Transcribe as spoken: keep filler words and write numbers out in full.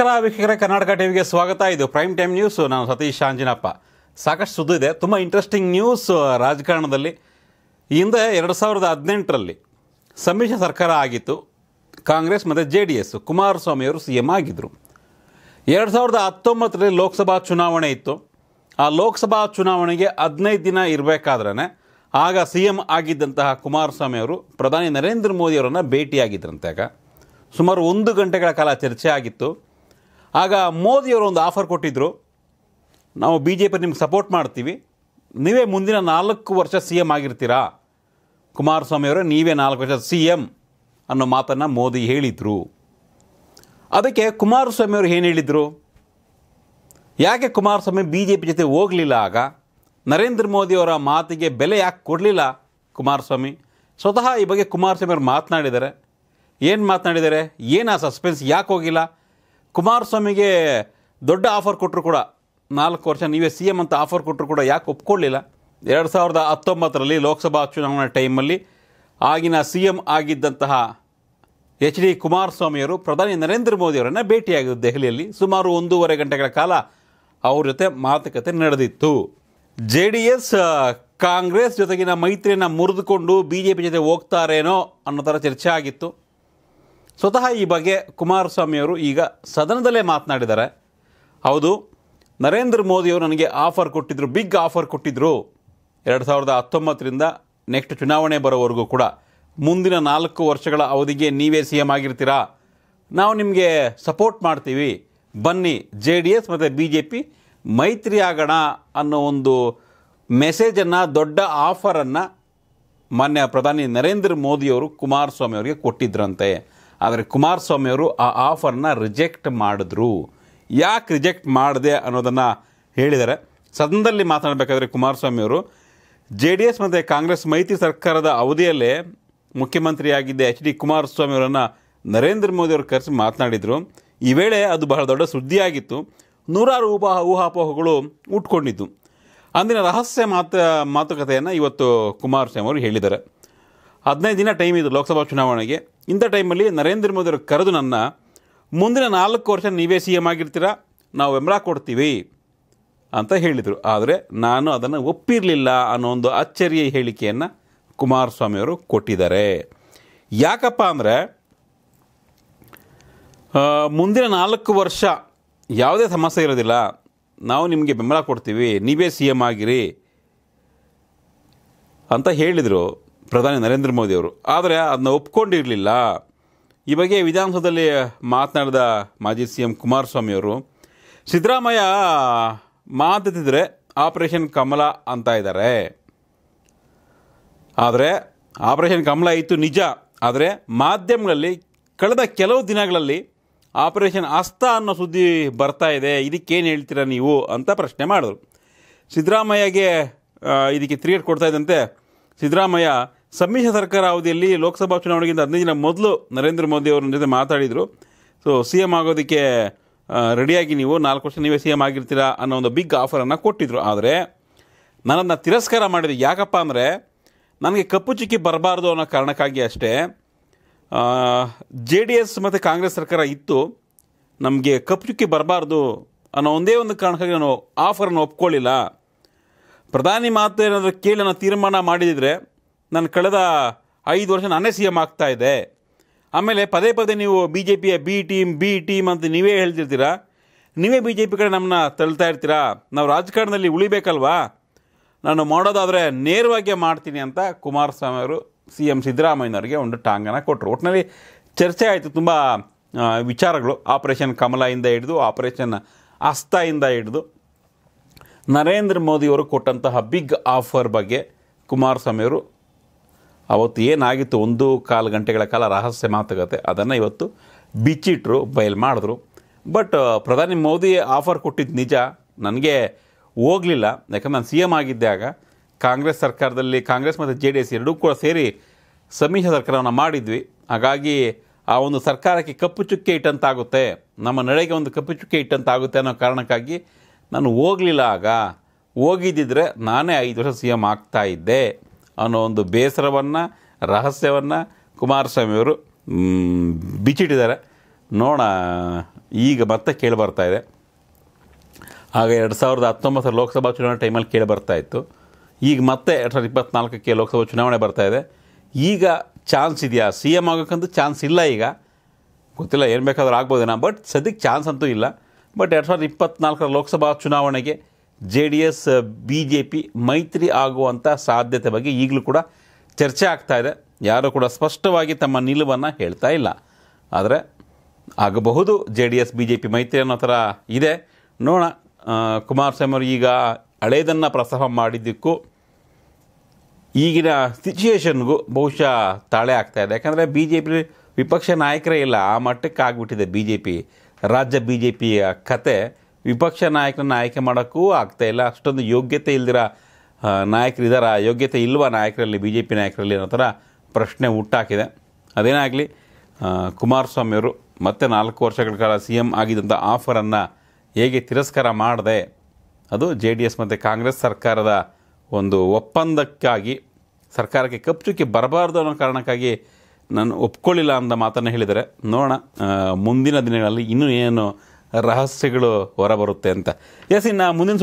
ನಮಸ್ಕಾರ ವೀಕ್ಷಕರೇ, ಕರ್ನಾಟಕ ಟಿವಿಗೆ ಸ್ವಾಗತ. ಇದು ಪ್ರೈಮ್ ಟೈಮ್ ನ್ಯೂಸ್. ನಾನು ಸತೀಶ್ ಆಂಜನಪ್ಪ. ಸಾಕಷ್ಟು ಸುದ್ದಿ ಇದೆ, ತುಂಬ ಇಂಟ್ರೆಸ್ಟಿಂಗ್ ನ್ಯೂಸ್ ರಾಜಕಾರಣದಲ್ಲಿ. ಹಿಂದೆ ಎರಡು ಸಾವಿರದ ಹದಿನೆಂಟರಲ್ಲಿ ಸಮ್ಮಿಶ್ರ ಸರ್ಕಾರ ಆಗಿತ್ತು. ಕಾಂಗ್ರೆಸ್ ಮತ್ತು ಜೆ ಡಿ ಎಸ್, ಕುಮಾರಸ್ವಾಮಿಯವರು ಸಿ ಎಂ ಆಗಿದ್ದರು. ಎರಡು ಸಾವಿರದ ಹತ್ತೊಂಬತ್ತರಲ್ಲಿ ಲೋಕಸಭಾ ಚುನಾವಣೆ ಇತ್ತು. ಆ ಲೋಕಸಭಾ ಚುನಾವಣೆಗೆ ಹದಿನೈದು ದಿನ ಇರಬೇಕಾದ್ರೆ ಆಗ ಸಿ ಎಂ ಆಗಿದ್ದಂತಹ ಕುಮಾರಸ್ವಾಮಿಯವರು ಪ್ರಧಾನಿ ನರೇಂದ್ರ ಮೋದಿಯವರನ್ನು ಭೇಟಿಯಾಗಿದ್ದರಂತೆ. ಆಗ ಸುಮಾರು ಒಂದು ಗಂಟೆಗಳ ಕಾಲ ಚರ್ಚೆ ಆಗಿತ್ತು. ಆಗ ಮೋದಿಯವರು ಒಂದು ಆಫರ್ ಕೊಟ್ಟಿದ್ದರು, ನಾವು ಬಿ ಜೆ ಪಿ ನಿಮ್ಗೆ ಸಪೋರ್ಟ್ ಮಾಡ್ತೀವಿ, ನೀವೇ ಮುಂದಿನ ನಾಲ್ಕು ವರ್ಷ ಸಿ ಎಮ್ ಆಗಿರ್ತೀರಾ, ಕುಮಾರಸ್ವಾಮಿಯವರೇ ನೀವೇ ನಾಲ್ಕು ವರ್ಷ ಸಿ ಎಮ್ ಅನ್ನೋ ಮಾತನ್ನು ಮೋದಿ ಹೇಳಿದರು. ಅದಕ್ಕೆ ಕುಮಾರಸ್ವಾಮಿಯವರು ಏನು ಹೇಳಿದರು, ಯಾಕೆ ಕುಮಾರಸ್ವಾಮಿ ಬಿ ಜೆ ಪಿ ಜೊತೆ ಹೋಗಲಿಲ್ಲ, ಆಗ ನರೇಂದ್ರ ಮೋದಿಯವರ ಮಾತಿಗೆ ಬೆಲೆ ಯಾಕೆ ಕೊಡಲಿಲ್ಲ ಕುಮಾರಸ್ವಾಮಿ? ಸ್ವತಃ ಈ ಬಗ್ಗೆ ಕುಮಾರಸ್ವಾಮಿಯವರು ಮಾತನಾಡಿದ್ದಾರೆ. ಏನು ಮಾತನಾಡಿದ್ದಾರೆ, ಏನು ಆ ಸಸ್ಪೆನ್ಸ್, ಯಾಕೆ ಹೋಗಿಲ್ಲ? ಕುಮಾರಸ್ವಾಮಿಗೆ ದೊಡ್ಡ ಆಫರ್ ಕೊಟ್ಟರು ಕೂಡ, ನಾಲ್ಕು ವರ್ಷ ನೀವೇ ಸಿ ಎಮ್ ಅಂತ ಆಫರ್ ಕೊಟ್ಟರು ಕೂಡ ಯಾಕೆ ಒಪ್ಕೊಳ್ಳಿಲ್ಲ? ಎರಡು ಸಾವಿರದ ಹತ್ತೊಂಬತ್ತರಲ್ಲಿ ಲೋಕಸಭಾ ಚುನಾವಣಾ ಟೈಮಲ್ಲಿ ಆಗಿನ ಸಿ ಎಮ್ ಆಗಿದ್ದಂತಹ ಎಚ್ ಡಿ ಕುಮಾರಸ್ವಾಮಿಯವರು ಪ್ರಧಾನಿ ನರೇಂದ್ರ ಮೋದಿಯವರನ್ನು ಭೇಟಿಯಾಗಿದ್ದು ದೆಹಲಿಯಲ್ಲಿ. ಸುಮಾರು ಒಂದೂವರೆ ಗಂಟೆಗಳ ಕಾಲ ಅವ್ರ ಜೊತೆ ಮಾತುಕತೆ ನಡೆದಿತ್ತು. ಜೆ ಡಿ ಎಸ್ ಕಾಂಗ್ರೆಸ್ ಜೊತೆಗಿನ ಮೈತ್ರಿಯನ್ನು ಮುರಿದುಕೊಂಡು ಬಿ ಜೆ ಪಿ ಜೊತೆ ಹೋಗ್ತಾರೇನೋ ಅನ್ನೋ ಥರ ಚರ್ಚೆ ಆಗಿತ್ತು. ಸ್ವತಃ ಈ ಬಗ್ಗೆ ಕುಮಾರಸ್ವಾಮಿಯವರು ಈಗ ಸದನದಲ್ಲೇ ಮಾತನಾಡಿದ್ದಾರೆ. ಹೌದು, ನರೇಂದ್ರ ಮೋದಿಯವರು ನನಗೆ ಆಫರ್ ಕೊಟ್ಟಿದ್ದರು, ಬಿಗ್ ಆಫರ್ ಕೊಟ್ಟಿದ್ದರು. ಎರಡು ಸಾವಿರದ ಹತ್ತೊಂಬತ್ತರಿಂದ ನೆಕ್ಸ್ಟ್ ಚುನಾವಣೆ ಬರೋವರೆಗೂ ಕೂಡ ಮುಂದಿನ ನಾಲ್ಕು ವರ್ಷಗಳ ಅವಧಿಗೆ ನೀವೇ ಸಿ ಎಮ್ ಆಗಿರ್ತೀರಾ, ನಾವು ನಿಮಗೆ ಸಪೋರ್ಟ್ ಮಾಡ್ತೀವಿ, ಬನ್ನಿ ಜೆ ಡಿ ಎಸ್ ಮತ್ತು ಬಿ ಜೆ ಪಿ ಮೈತ್ರಿ ಆಗೋಣ ಅನ್ನೋ ಒಂದು ಮೆಸೇಜನ್ನು, ದೊಡ್ಡ ಆಫರನ್ನು ಮಾನ್ಯ ಪ್ರಧಾನಿ ನರೇಂದ್ರ ಮೋದಿಯವರು ಕುಮಾರಸ್ವಾಮಿಯವರಿಗೆ ಕೊಟ್ಟಿದ್ದರಂತೆ. ಆದರೆ ಕುಮಾರಸ್ವಾಮಿಯವರು ಆ ಆಫರ್ನ ರಿಜೆಕ್ಟ್ ಮಾಡಿದ್ರು. ಯಾಕೆ ರಿಜೆಕ್ಟ್ ಮಾಡಿದೆ ಅನ್ನೋದನ್ನು ಹೇಳಿದ್ದಾರೆ. ಸದನದಲ್ಲಿ ಮಾತನಾಡಬೇಕಾದ್ರೆ ಕುಮಾರಸ್ವಾಮಿಯವರು ಜೆ ಡಿ ಎಸ್ ಮತ್ತು ಕಾಂಗ್ರೆಸ್ ಮೈತ್ರಿ ಸರ್ಕಾರದ ಅವಧಿಯಲ್ಲೇ ಮುಖ್ಯಮಂತ್ರಿಯಾಗಿದ್ದ ಎಚ್ ಡಿ ಕುಮಾರಸ್ವಾಮಿಯವರನ್ನು ನರೇಂದ್ರ ಮೋದಿಯವರು ಕರೆಸಿ ಮಾತನಾಡಿದರು. ಈ ವೇಳೆ ಅದು ಬಹಳ ದೊಡ್ಡ ಸುದ್ದಿಯಾಗಿತ್ತು. ನೂರಾರು ಊಹಾ ಊಹಾಪೋಹಗಳು ಉಟ್ಕೊಂಡಿದ್ದು. ಅಂದಿನ ರಹಸ್ಯ ಮಾತು ಮಾತುಕತೆಯನ್ನು ಇವತ್ತು ಕುಮಾರಸ್ವಾಮಿ ಅವರು ಹೇಳಿದ್ದಾರೆ. ಹದಿನೈದು ದಿನ ಟೈಮ್ ಇದು ಲೋಕಸಭಾ ಚುನಾವಣೆಗೆ. ಇಂಥ ಟೈಮಲ್ಲಿ ನರೇಂದ್ರ ಮೋದಿಯವರು ಕರೆದು ನನ್ನ ಮುಂದಿನ ನಾಲ್ಕು ವರ್ಷ ನೀವೇ ಸಿ ಎಮ್ ಆಗಿರ್ತೀರಾ, ನಾವು ಬೆಂಬಲ ಕೊಡ್ತೀವಿ ಅಂತ ಹೇಳಿದರು. ಆದರೆ ನಾನು ಅದನ್ನು ಒಪ್ಪಿರಲಿಲ್ಲ ಅನ್ನೋ ಒಂದು ಅಚ್ಚರಿಯ ಹೇಳಿಕೆಯನ್ನು ಕುಮಾರಸ್ವಾಮಿಯವರು ಕೊಟ್ಟಿದ್ದಾರೆ. ಯಾಕಪ್ಪ ಅಂದರೆ, ಮುಂದಿನ ನಾಲ್ಕು ವರ್ಷ ಯಾವುದೇ ಸಮಸ್ಯೆ ಇರೋದಿಲ್ಲ, ನಾವು ನಿಮಗೆ ಬೆಂಬಲ ಕೊಡ್ತೀವಿ, ನೀವೇ ಸಿ ಎಮ್ ಆಗಿರಿ ಅಂತ ಹೇಳಿದರು ಪ್ರಧಾನಿ ನರೇಂದ್ರ ಮೋದಿಯವರು. ಆದರೆ ಅದನ್ನ ಒಪ್ಕೊಂಡಿರಲಿಲ್ಲ. ಈ ಬಗ್ಗೆ ವಿಧಾನಸೌಧದಲ್ಲಿ ಮಾತನಾಡಿದ ಮಾಜಿ ಸಿ ಎಂ ಕುಮಾರಸ್ವಾಮಿಯವರು, ಸಿದ್ದರಾಮಯ್ಯ ಮಾತೆತ್ತಿದ್ರೆ ಆಪರೇಷನ್ ಕಮಲ ಅಂತ ಇದ್ದಾರೆ. ಆದರೆ ಆಪರೇಷನ್ ಕಮಲ ಇತ್ತು ನಿಜ, ಆದರೆ ಮಾಧ್ಯಮಗಳಲ್ಲಿ ಕಳೆದ ಕೆಲವು ದಿನಗಳಲ್ಲಿ ಆಪರೇಷನ್ ಹಸ್ತ ಅನ್ನೋ ಸುದ್ದಿ ಬರ್ತಾ ಇದೆ, ಇದಕ್ಕೇನು ಹೇಳ್ತೀರಾ ನೀವು ಅಂತ ಪ್ರಶ್ನೆ ಮಾಡಿದ್ರು. ಸಿದ್ದರಾಮಯ್ಯಗೆ ಇದಕ್ಕೆ ತಿರುಗೇಟು ಕೊಡ್ತಾ ಇದ್ದಂತೆ ಸಿದ್ದರಾಮಯ್ಯ ಸಮ್ಮಿಶ್ರ ಸರ್ಕಾರ ಅವಧಿಯಲ್ಲಿ ಲೋಕಸಭಾ ಚುನಾವಣೆಗಿಂತ ಹದಿನೈದು ದಿನ ಮೊದಲು ನರೇಂದ್ರ ಮೋದಿ ಅವರ ಜೊತೆ ಮಾತಾಡಿದರು. ಸೊ ಸಿ ಎಮ್ ಆಗೋದಕ್ಕೆ ರೆಡಿಯಾಗಿ ನೀವು ನಾಲ್ಕು ವರ್ಷ ನೀವೇ ಸಿ ಎಮ್ ಆಗಿರ್ತೀರಾ ಅನ್ನೋ ಒಂದು ಬಿಗ್ ಆಫರನ್ನು ಕೊಟ್ಟಿದ್ದರು. ಆದರೆ ನನ್ನನ್ನು ತಿರಸ್ಕಾರ ಮಾಡಿದೆ. ಯಾಕಪ್ಪ ಅಂದರೆ, ನನಗೆ ಕಪ್ಪು ಚುಕ್ಕಿ ಬರಬಾರ್ದು ಅನ್ನೋ ಕಾರಣಕ್ಕಾಗಿ ಅಷ್ಟೇ. ಜೆ ಡಿ ಎಸ್ ಮತ್ತು ಕಾಂಗ್ರೆಸ್ ಸರ್ಕಾರ ಇತ್ತು, ನಮಗೆ ಕಪ್ಪು ಚುಕ್ಕಿ ಬರಬಾರ್ದು ಅನ್ನೋ ಒಂದೇ ಒಂದು ಕಾರಣಕ್ಕಾಗಿ ನಾನು ಆಫರನ್ನು ಒಪ್ಕೊಳ್ಳಿಲ್ಲ. ಪ್ರಧಾನಿ ಮಾತು ಏನಾದರೂ ಕೇಳಿ ನಾನು ತೀರ್ಮಾನ ಮಾಡಿದರೆ ನಾನು ಕಳೆದ ಐದು ವರ್ಷ ನಾನೇ ಸಿ ಎಮ್ ಆಗ್ತಾಯಿದ್ದೆ. ಆಮೇಲೆ ಪದೇ ಪದೇ ನೀವು ಬಿ ಜೆ ಪಿಯ ಬಿ ಟೀಮ್ ಬಿ ಟೀಮ್ ಅಂತ ನೀವೇ ಹೇಳ್ತಿರ್ತೀರಾ, ನೀವೇ ಬಿ ಜೆ ಪಿ ಕಡೆ ನಮ್ಮನ್ನ ತಳ್ತಾ ಇರ್ತೀರಾ, ನಾವು ರಾಜಕಾರಣದಲ್ಲಿ ಉಳಿಬೇಕಲ್ವಾ, ನಾನು ಮಾಡೋದಾದರೆ ನೇರವಾಗಿ ಮಾಡ್ತೀನಿ ಅಂತ ಕುಮಾರಸ್ವಾಮಿ ಅವರು ಸಿ ಎಂ ಸಿದ್ದರಾಮಯ್ಯನವರಿಗೆ ಒಂದು ಟಾಂಗನ್ನು ಕೊಟ್ಟರು. ಒಟ್ಟಿನಲ್ಲಿ ಚರ್ಚೆ ಆಯಿತು ತುಂಬ ವಿಚಾರಗಳು, ಆಪರೇಷನ್ ಕಮಲದಿಂದ ಹಿಡಿದು ಆಪರೇಷನ್ ಹಸ್ತದಿಂದ ಹಿಡಿದು ನರೇಂದ್ರ ಮೋದಿಯವರು ಕೊಟ್ಟಂತಹ ಬಿಗ್ ಆಫರ್ ಬಗ್ಗೆ ಕುಮಾರಸ್ವಾಮಿಯವರು ಅವತ್ತು ಏನಾಗಿತ್ತು, ಒಂದು ಕಾಲು ಗಂಟೆಗಳ ಕಾಲ ರಹಸ್ಯ ಮಾತುಕತೆ, ಅದನ್ನು ಇವತ್ತು ಬಿಚ್ಚಿಟ್ರು, ಬಯಲು ಮಾಡಿದ್ರು. ಬಟ್ ಪ್ರಧಾನಿ ಮೋದಿ ಆಫರ್ ಕೊಟ್ಟಿದ್ದು ನಿಜ, ನನಗೆ ಹೋಗಲಿಲ್ಲ, ಯಾಕಂದ್ರೆ ನಾನು ಸಿ ಎಮ್ ಆಗಿದ್ದಾಗ ಕಾಂಗ್ರೆಸ್ ಸರ್ಕಾರದಲ್ಲಿ ಕಾಂಗ್ರೆಸ್ ಮತ್ತು ಜೆ ಡಿ ಎಸ್ ಎರಡೂ ಕೂಡ ಸೇರಿ ಸಮ್ಮಿಶ್ರ ಸರ್ಕಾರವನ್ನು ಮಾಡಿದ್ವಿ. ಹಾಗಾಗಿ ಆ ಒಂದು ಸರ್ಕಾರಕ್ಕೆ ಕಪ್ಪು ಚುಕ್ಕೆ ಇಟ್ಟಂತಾಗುತ್ತೆ, ನಮ್ಮ ನಡೆಗೆ ಒಂದು ಕಪ್ಪು ಚುಕ್ಕೆ ಇಟ್ಟಂತಾಗುತ್ತೆ ಅನ್ನೋ ಕಾರಣಕ್ಕಾಗಿ ನಾನು ಹೋಗಲಿಲ್ಲ. ಆಗ ಹೋಗಿದ್ದಿದ್ರೆ ನಾನೇ ಐದು ವರ್ಷ ಸಿ ಎಮ್ ಆಗ್ತಾಯಿದ್ದೆ ಅನ್ನೋ ಒಂದು ಬೇಸರವನ್ನು, ರಹಸ್ಯವನ್ನು ಕುಮಾರಸ್ವಾಮಿಯವರು ಬಿಚ್ಚಿಟ್ಟಿದ್ದಾರೆ. ನೋಡೋಣ ಈಗ ಮತ್ತೆ ಕೇಳಿ ಬರ್ತಾ ಇದೆ. ಆಗ ಎರಡು ಸಾವಿರದ ಹತ್ತೊಂಬತ್ತರ ಲೋಕಸಭಾ ಚುನಾವಣೆ ಟೈಮಲ್ಲಿ ಕೇಳಿ ಬರ್ತಾ ಇತ್ತು, ಈಗ ಮತ್ತೆ ಎರಡು ಸಾವಿರದ ಇಪ್ಪತ್ತ್ನಾಲ್ಕಕ್ಕೆ ಲೋಕಸಭಾ ಚುನಾವಣೆ ಬರ್ತಾಯಿದೆ. ಈಗ ಚಾನ್ಸ್ ಇದೆಯಾ ಸಿ ಎಮ್ ಆಗೋಕ್ಕಂತೂ ಚಾನ್ಸ್ ಇಲ್ಲ, ಈಗ ಗೊತ್ತಿಲ್ಲ ಏನು ಬೇಕಾದರೂ ಆಗ್ಬೋದೇನೋ, ಬಟ್ ಸದ್ಯಕ್ಕೆ ಚಾನ್ಸ್ ಅಂತೂ ಇಲ್ಲ. ಬಟ್ ಎರಡು ಸಾವಿರದ ಇಪ್ಪತ್ತ್ನಾಲ್ಕರ ಲೋಕಸಭಾ ಚುನಾವಣೆಗೆ J D S B J P ಮೈತ್ರಿ ಆಗುವಂಥ ಸಾಧ್ಯತೆ ಬಗ್ಗೆ ಈಗಲೂ ಕೂಡ ಚರ್ಚೆ ಆಗ್ತಾಯಿದೆ. ಯಾರೂ ಕೂಡ ಸ್ಪಷ್ಟವಾಗಿ ತಮ್ಮ ನಿಲುವನ್ನು ಹೇಳ್ತಾ ಇಲ್ಲ, ಆದರೆ ಆಗಬಹುದು J D S B J P ಮೈತ್ರಿ ಅನ್ನೋ ಥರ ಇದೆ. ನೋಡೋಣ. ಕುಮಾರಸ್ವಾಮಿ ಅವರು ಈಗ ಹಳೇದನ್ನು ಪ್ರಸ್ತಾಪ ಮಾಡಿದ್ದಕ್ಕೂ ಈಗಿನ ಸಿಚುಯೇಷನ್ಗೂ ಬಹುಶಃ ತಾಳೆ ಆಗ್ತಾಯಿದೆ. ಯಾಕಂದರೆ ಬಿ ಜೆ ಪಿ ವಿಪಕ್ಷ ನಾಯಕರೇ ಇಲ್ಲ, ಆ ಮಟ್ಟಕ್ಕೆ ಆಗಿಬಿಟ್ಟಿದೆ ಬಿ ಜೆ ಪಿ, ರಾಜ್ಯ ಬಿ ಜೆ ಪಿಯ ಕತೆ. ವಿಪಕ್ಷ ನಾಯಕರನ್ನು ಆಯ್ಕೆ ಮಾಡೋಕ್ಕೂ ಆಗ್ತಾಯಿಲ್ಲ, ಅಷ್ಟೊಂದು ಯೋಗ್ಯತೆ ಇಲ್ದಿರ ನಾಯಕರಿದಾರ, ಯೋಗ್ಯತೆ ಇಲ್ವ ನಾಯಕರಲ್ಲಿ ಬಿ ಜೆ ಪಿ ನಾಯಕರಲ್ಲಿ ಅನ್ನೋ ಥರ ಪ್ರಶ್ನೆ ಹುಟ್ಟಾಕಿದೆ. ಅದೇನಾಗಲಿ, ಕುಮಾರಸ್ವಾಮಿಯವರು ಮತ್ತೆ ನಾಲ್ಕು ವರ್ಷಗಳ ಕಾಲ ಸಿ ಎಮ್ ಆಗಿದ್ದಂಥ ಆಫರನ್ನು ಹೇಗೆ ತಿರಸ್ಕಾರ ಮಾಡಿದೆ, ಅದು ಜೆ ಡಿ ಎಸ್ ಮತ್ತು ಕಾಂಗ್ರೆಸ್ ಸರ್ಕಾರದ ಒಂದು ಒಪ್ಪಂದಕ್ಕಾಗಿ, ಸರ್ಕಾರಕ್ಕೆ ಕಪ್ಪು ಚುಕ್ಕಿ ಬರಬಾರ್ದು ಅನ್ನೋ ಕಾರಣಕ್ಕಾಗಿ ನಾನು ಒಪ್ಕೊಳ್ಳಿಲ್ಲ ಅಂತ ಮಾತನ್ನು ಹೇಳಿದರೆ. ನೋಡೋಣ ಮುಂದಿನ ದಿನಗಳಲ್ಲಿ ಇನ್ನೂ ಏನು ರಹಸ್ಯಗಳು ಹೊರಬರುತ್ತೆ ಅಂತ. ಎಸ್, ಇನ್ನು ಮುಂದಿನ